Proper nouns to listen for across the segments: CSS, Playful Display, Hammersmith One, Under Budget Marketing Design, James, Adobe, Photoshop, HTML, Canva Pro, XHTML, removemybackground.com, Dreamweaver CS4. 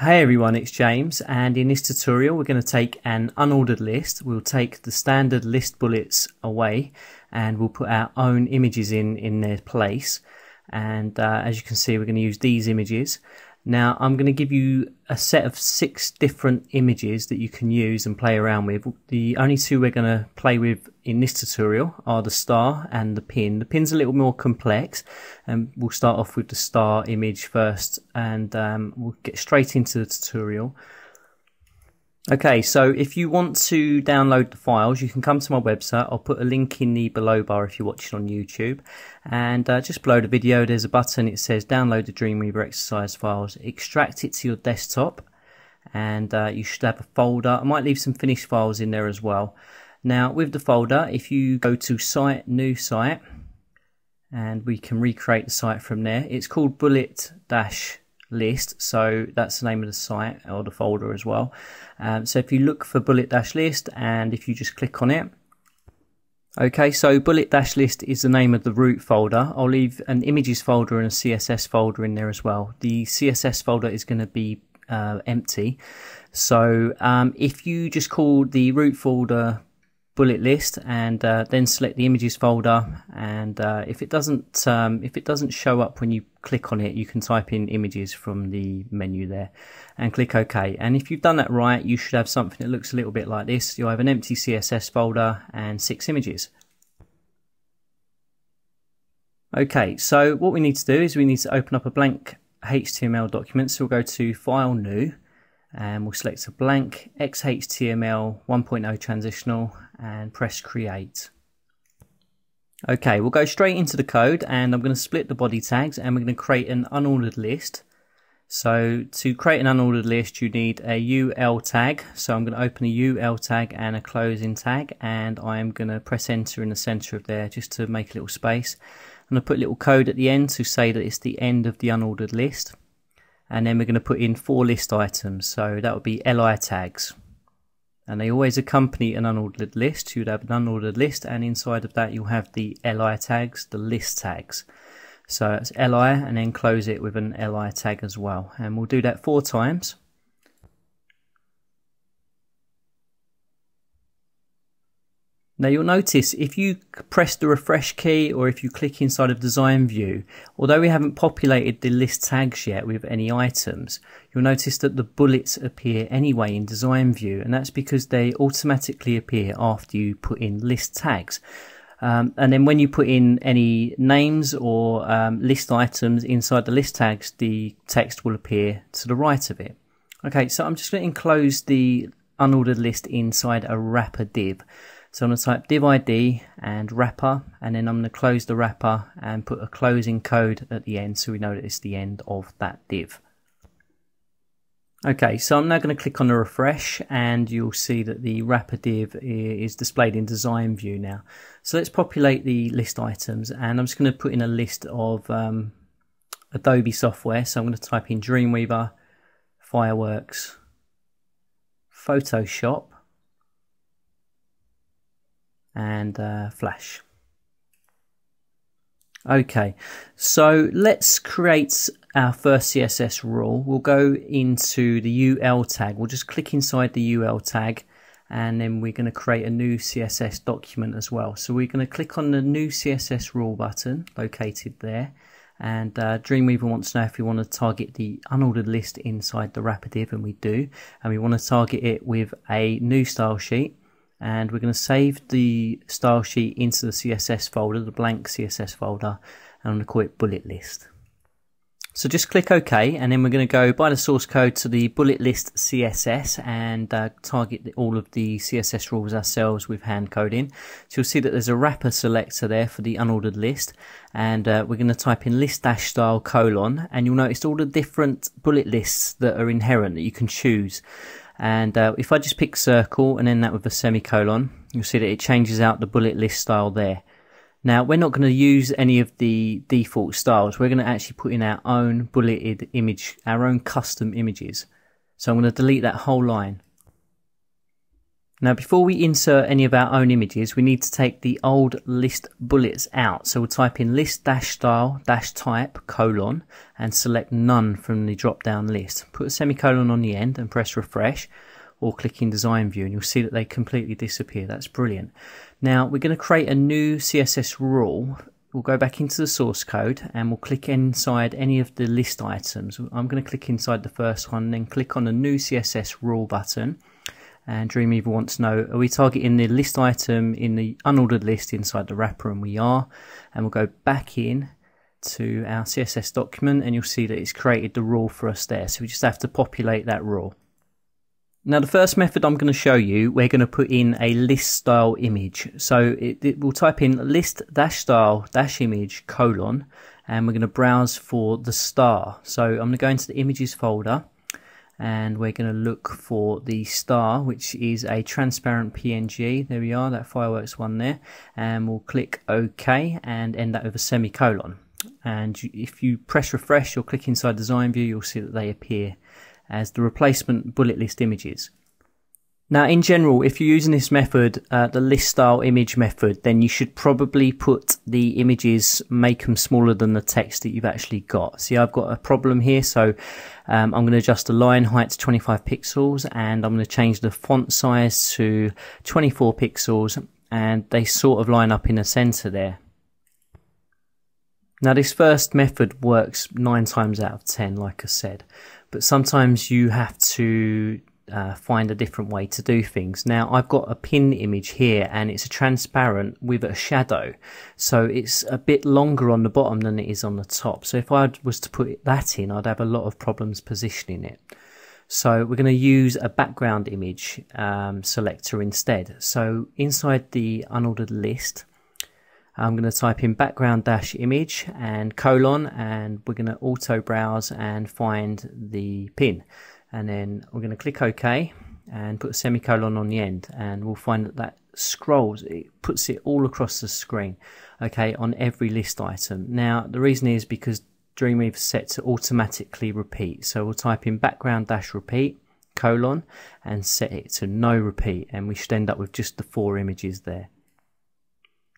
Hey everyone, it's James, and in this tutorial we're going to take an unordered list. We'll take the standard list bullets away and we'll put our own images in their place. And as you can see, we're going to use these images. Now I'm going to give you a set of 6 different images that you can use and play around with. The only 2 we're going to play with in this tutorial are the star and the pin. The pin's a little more complex, and we'll start off with the star image first, and we'll get straight into the tutorial. Okay, so if you want to download the files, you can come to my website. I'll put a link in the below bar if you're watching on YouTube. And just below the video, there's a button. It says download the Dreamweaver exercise files. Extract it to your desktop, and you should have a folder. I might leave some finished files in there as well. Now, with the folder, if you go to Site, New Site, and we can recreate the site from there. It's called bullet-list, so that's the name of the site or the folder as well. So if you look for bullet-list, and if you just click on it, okay, so bullet-list is the name of the root folder. I'll leave an images folder and a CSS folder in there as well. The CSS folder is going to be empty, so if you just call the root folder bullet-list and then select the images folder, and if it doesn't show up when you click on it, you can type in images from the menu there and click OK. And if you've done that right, you should have something that looks a little bit like this. You'll have an empty CSS folder and 6 images. Okay, so what we need to do is we need to open up a blank HTML document. So we'll go to File, New, and we'll select a blank XHTML 1.0 transitional and press create. Okay, we'll go straight into the code, and I'm going to split the body tags, and we're going to create an unordered list. So to create an unordered list, you need a UL tag. So I'm going to open a UL tag and a closing tag, and I'm going to press enter in the center of there just to make a little space. I'm going to put a little code at the end to say that it's the end of the unordered list. And then we're going to put in 4 list items, so that would be LI tags, and they always accompany an unordered list. You'd have an unordered list, and inside of that you'll have the LI tags, the list tags. So it's LI, and then close it with an LI tag as well, and we'll do that 4 times. Now you'll notice if you press the refresh key or if you click inside of design view, although we haven't populated the list tags yet with any items, you'll notice that the bullets appear anyway in design view, and that's because they automatically appear after you put in list tags. And then when you put in any names or list items inside the list tags, the text will appear to the right of it. Okay, so I'm just going to enclose the unordered list inside a wrapper div. So I'm going to type div ID and wrapper, and then I'm going to close the wrapper and put a closing code at the end so we know that it's the end of that div. Okay, so I'm now going to click on the refresh, and you'll see that the wrapper div is displayed in design view now. So let's populate the list items, and I'm just going to put in a list of Adobe software. So I'm going to type in Dreamweaver, Fireworks, Photoshop, and Flash. Okay, so let's create our first CSS rule. We'll go into the UL tag. We'll just click inside the UL tag, and then we're going to create a new CSS document as well. So we're going to click on the new CSS rule button located there, and Dreamweaver wants to know if we want to target the unordered list inside the wrapper div, and we do, and we want to target it with a new style sheet. And we're going to save the style sheet into the CSS folder, the blank CSS folder, and I'm going to call it bullet-list. So just click OK, and then we're going to go by the source code to the bullet-list CSS and target all of the CSS rules ourselves with hand coding. So you'll see that there's a wrapper selector there for the unordered list, and we're going to type in list-style colon, and you'll notice all the different bullet lists that are inherent that you can choose. And if I just pick circle and then that with a semicolon, you'll see that it changes out the bullet list style there. Now we're not going to use any of the default styles. We're going to actually put in our own bulleted image, our own custom images. So I'm going to delete that whole line. Now before we insert any of our own images, we need to take the old list bullets out. So we'll type in list-style-type: and select none from the drop down list. Put a semicolon on the end and press refresh, or click in design view, and you'll see that they completely disappear. That's brilliant. Now we're going to create a new CSS rule. We'll go back into the source code and we'll click inside any of the list items. I'm going to click inside the first one, then click on the new CSS rule button. And Dreameaver wants to know, are we targeting the list item in the unordered list inside the wrapper? And we are. And we'll go back in to our CSS document and you'll see that it's created the rule for us there. So we just have to populate that rule. Now the first method I'm going to show you, we're going to put in a list style image. So it will type in list-style-image: and we're going to browse for the star. So I'm going to go into the images folder and we're going to look for the star, which is a transparent PNG. There we are, that fireworks one there, and we'll click OK and end that with a semicolon. And if you press refresh or click inside design view, you'll see that they appear as the replacement bullet list images. Now in general, if you're using this method, the list style image method, then you should probably put the images, make them smaller than the text that you've actually got. See, I've got a problem here, so I'm going to adjust the line height to 25 pixels and I'm going to change the font size to 24 pixels and they sort of line up in the center there. Now this first method works 9 times out of 10, like I said, but sometimes you have to find a different way to do things. Now I've got a pin image here and it's a transparent with a shadow, so it's a bit longer on the bottom than it is on the top. So if I was to put that in, I'd have a lot of problems positioning it. So we're going to use a background image selector instead. So inside the unordered list, I'm going to type in background-image and : and we're going to auto browse and find the pin. And then we're going to click OK and put a semicolon on the end, and we'll find that that scrolls, it puts it all across the screen, okay, on every list item. Now the reason is because Dreameaver set to automatically repeat, so we'll type in background-repeat : and set it to no repeat, and we should end up with just the 4 images there.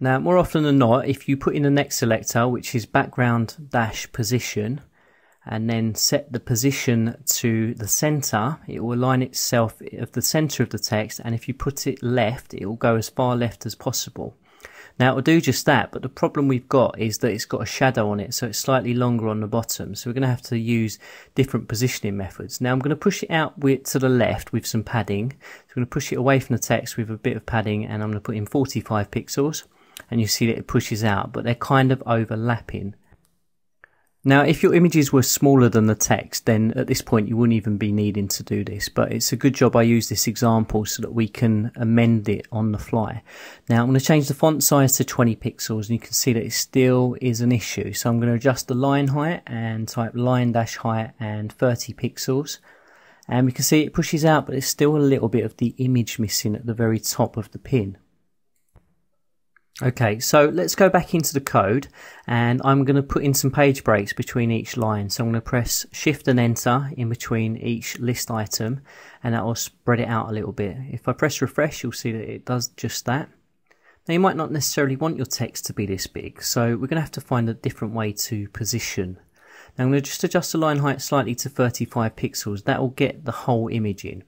Now more often than not, if you put in the next selector, which is background-position, and then set the position to the center, it will align itself of the center of the text, and if you put it left, it will go as far left as possible. Now it will do just that, but the problem we've got is that it's got a shadow on it, so it's slightly longer on the bottom, so we're going to have to use different positioning methods. Now I'm going to push it out to the left with some padding, so I'm going to push it away from the text with a bit of padding, and I'm going to put in 45 pixels, and you see that it pushes out, but they're kind of overlapping. Now if your images were smaller than the text, then at this point you wouldn't even be needing to do this, but it's a good job I use this example so that we can amend it on the fly. Now I'm going to change the font size to 20 pixels and you can see that it still is an issue, so I'm going to adjust the line height and type line-height and 30 pixels. And we can see it pushes out, but there's still a little bit of the image missing at the very top of the pin. Okay, so let's go back into the code and I'm going to put in some page breaks between each line. So I'm going to press Shift and Enter in between each list item and that will spread it out a little bit. If I press refresh, you'll see that it does just that. Now you might not necessarily want your text to be this big, so we're going to have to find a different way to position. Now I'm going to just adjust the line height slightly to 35 pixels. That will get the whole image in.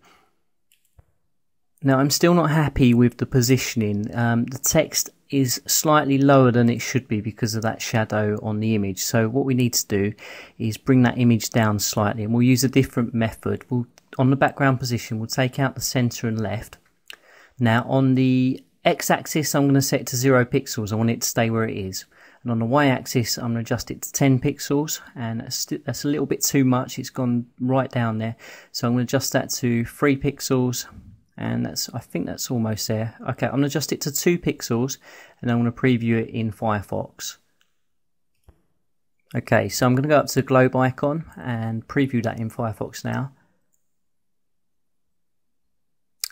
Now I'm still not happy with the positioning. The text is slightly lower than it should be because of that shadow on the image. So what we need to do is bring that image down slightly, and we'll use a different method. On the background position, we'll take out the center and left. Now on the x-axis, I'm going to set it to 0 pixels. I want it to stay where it is. And on the y-axis, I'm going to adjust it to 10 pixels. And that's a little bit too much. It's gone right down there. So I'm going to adjust that to 3 pixels. And I think that's almost there. Okay, I'm going to adjust it to 2 pixels and I'm going to preview it in Firefox. Okay, so I'm going to go up to the globe icon and preview that in Firefox now.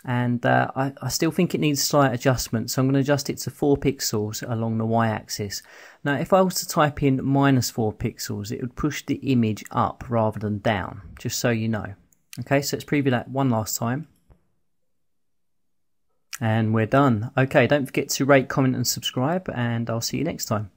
And I still think it needs slight adjustment, so I'm going to adjust it to 4 pixels along the y-axis. Now if I was to type in -4 pixels, it would push the image up rather than down, just so you know. Okay, so let's preview that one last time. And we're done. Okay, don't forget to rate, comment and subscribe, and I'll see you next time.